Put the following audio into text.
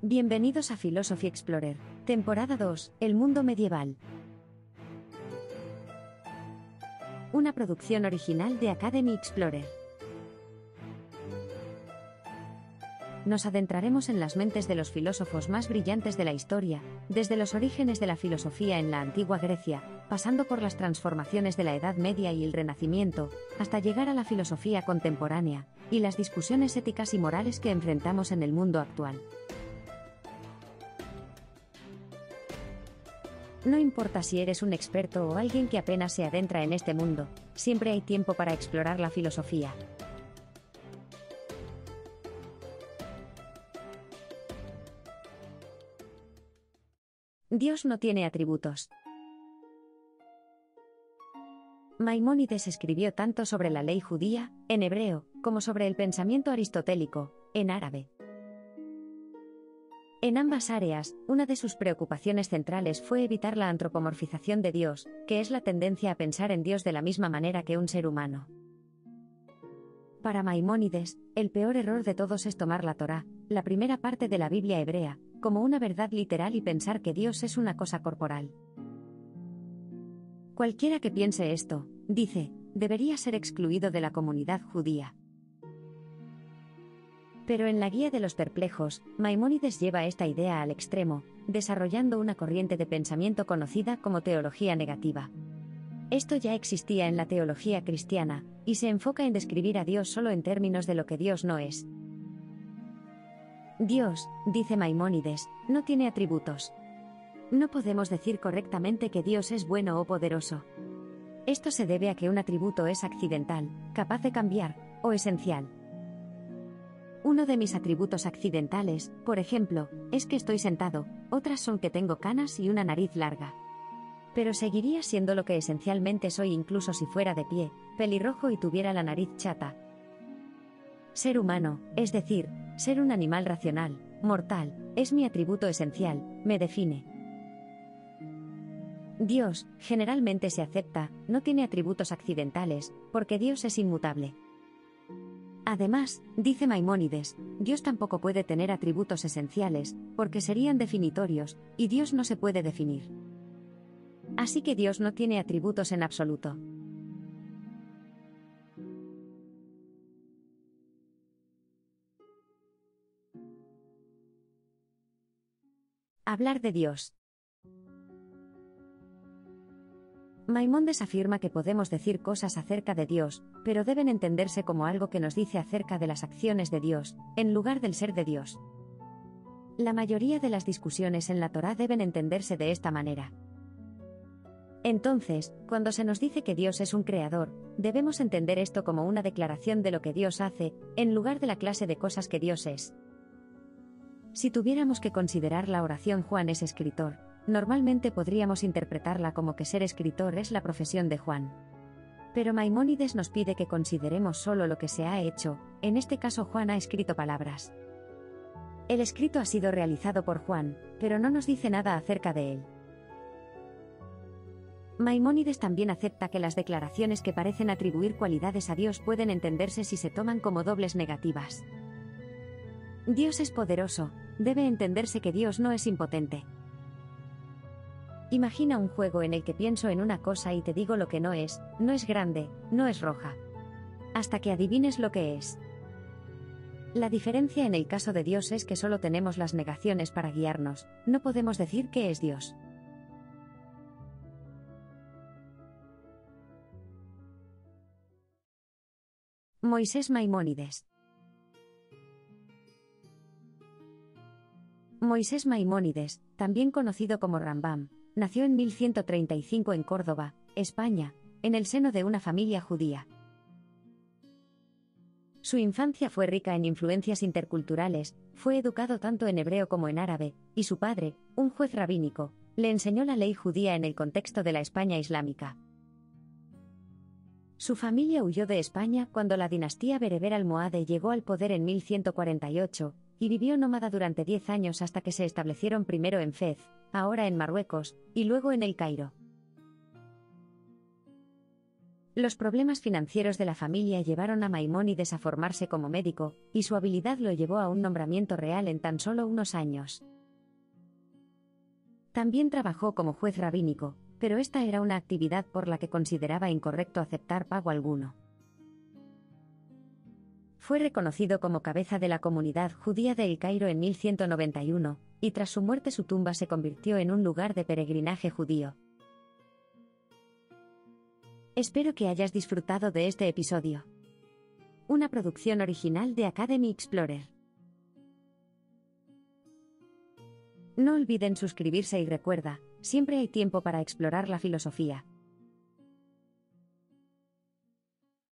Bienvenidos a Philosophy Explorer, temporada 2, El mundo medieval. Una producción original de Academy Explorer. Nos adentraremos en las mentes de los filósofos más brillantes de la historia, desde los orígenes de la filosofía en la Antigua Grecia, pasando por las transformaciones de la Edad Media y el Renacimiento, hasta llegar a la filosofía contemporánea, y las discusiones éticas y morales que enfrentamos en el mundo actual. No importa si eres un experto o alguien que apenas se adentra en este mundo, siempre hay tiempo para explorar la filosofía. Dios no tiene atributos. Maimónides escribió tanto sobre la ley judía, en hebreo, como sobre el pensamiento aristotélico, en árabe. En ambas áreas, una de sus preocupaciones centrales fue evitar la antropomorfización de Dios, que es la tendencia a pensar en Dios de la misma manera que un ser humano. Para Maimónides, el peor error de todos es tomar la Torá, la primera parte de la Biblia hebrea, como una verdad literal y pensar que Dios es una cosa corporal. Cualquiera que piense esto, dice, debería ser excluido de la comunidad judía. Pero en la Guía de los perplejos, Maimónides lleva esta idea al extremo, desarrollando una corriente de pensamiento conocida como teología negativa. Esto ya existía en la teología cristiana, y se enfoca en describir a Dios solo en términos de lo que Dios no es. Dios, dice Maimónides, no tiene atributos. No podemos decir correctamente que Dios es bueno o poderoso. Esto se debe a que un atributo es accidental, capaz de cambiar, o esencial. Uno de mis atributos accidentales, por ejemplo, es que estoy sentado, otras son que tengo canas y una nariz larga. Pero seguiría siendo lo que esencialmente soy incluso si fuera de pie, pelirrojo y tuviera la nariz chata. Ser humano, es decir, ser un animal racional, mortal, es mi atributo esencial, me define. Dios, generalmente se acepta, no tiene atributos accidentales, porque Dios es inmutable. Además, dice Maimónides, Dios tampoco puede tener atributos esenciales, porque serían definitorios, y Dios no se puede definir. Así que Dios no tiene atributos en absoluto. Hablar de Dios. Maimónides afirma que podemos decir cosas acerca de Dios, pero deben entenderse como algo que nos dice acerca de las acciones de Dios, en lugar del ser de Dios. La mayoría de las discusiones en la Torá deben entenderse de esta manera. Entonces, cuando se nos dice que Dios es un creador, debemos entender esto como una declaración de lo que Dios hace, en lugar de la clase de cosas que Dios es. Si tuviéramos que considerar la oración Juan es escritor, normalmente podríamos interpretarla como que ser escritor es la profesión de Juan. Pero Maimónides nos pide que consideremos solo lo que se ha hecho, en este caso Juan ha escrito palabras. El escrito ha sido realizado por Juan, pero no nos dice nada acerca de él. Maimónides también acepta que las declaraciones que parecen atribuir cualidades a Dios pueden entenderse si se toman como dobles negativas. Dios es poderoso, debe entenderse que Dios no es impotente. Imagina un juego en el que pienso en una cosa y te digo lo que no es grande, no es roja. Hasta que adivines lo que es. La diferencia en el caso de Dios es que solo tenemos las negaciones para guiarnos, no podemos decir que es Dios. Moisés Maimónides. Moisés Maimónides, también conocido como Rambam, nació en 1135 en Córdoba, España, en el seno de una familia judía. Su infancia fue rica en influencias interculturales, fue educado tanto en hebreo como en árabe, y su padre, un juez rabínico, le enseñó la ley judía en el contexto de la España islámica. Su familia huyó de España cuando la dinastía bereber almohade llegó al poder en 1148, y vivió nómada durante 10 años hasta que se establecieron primero en Fez, ahora en Marruecos, y luego en El Cairo. Los problemas financieros de la familia llevaron a Maimónides a formarse como médico, y su habilidad lo llevó a un nombramiento real en tan solo unos años. También trabajó como juez rabínico, pero esta era una actividad por la que consideraba incorrecto aceptar pago alguno. Fue reconocido como cabeza de la comunidad judía de El Cairo en 1191, y tras su muerte su tumba se convirtió en un lugar de peregrinaje judío. Espero que hayas disfrutado de este episodio. Una producción original de Academy Explorer. No olviden suscribirse y recuerda, siempre hay tiempo para explorar la filosofía.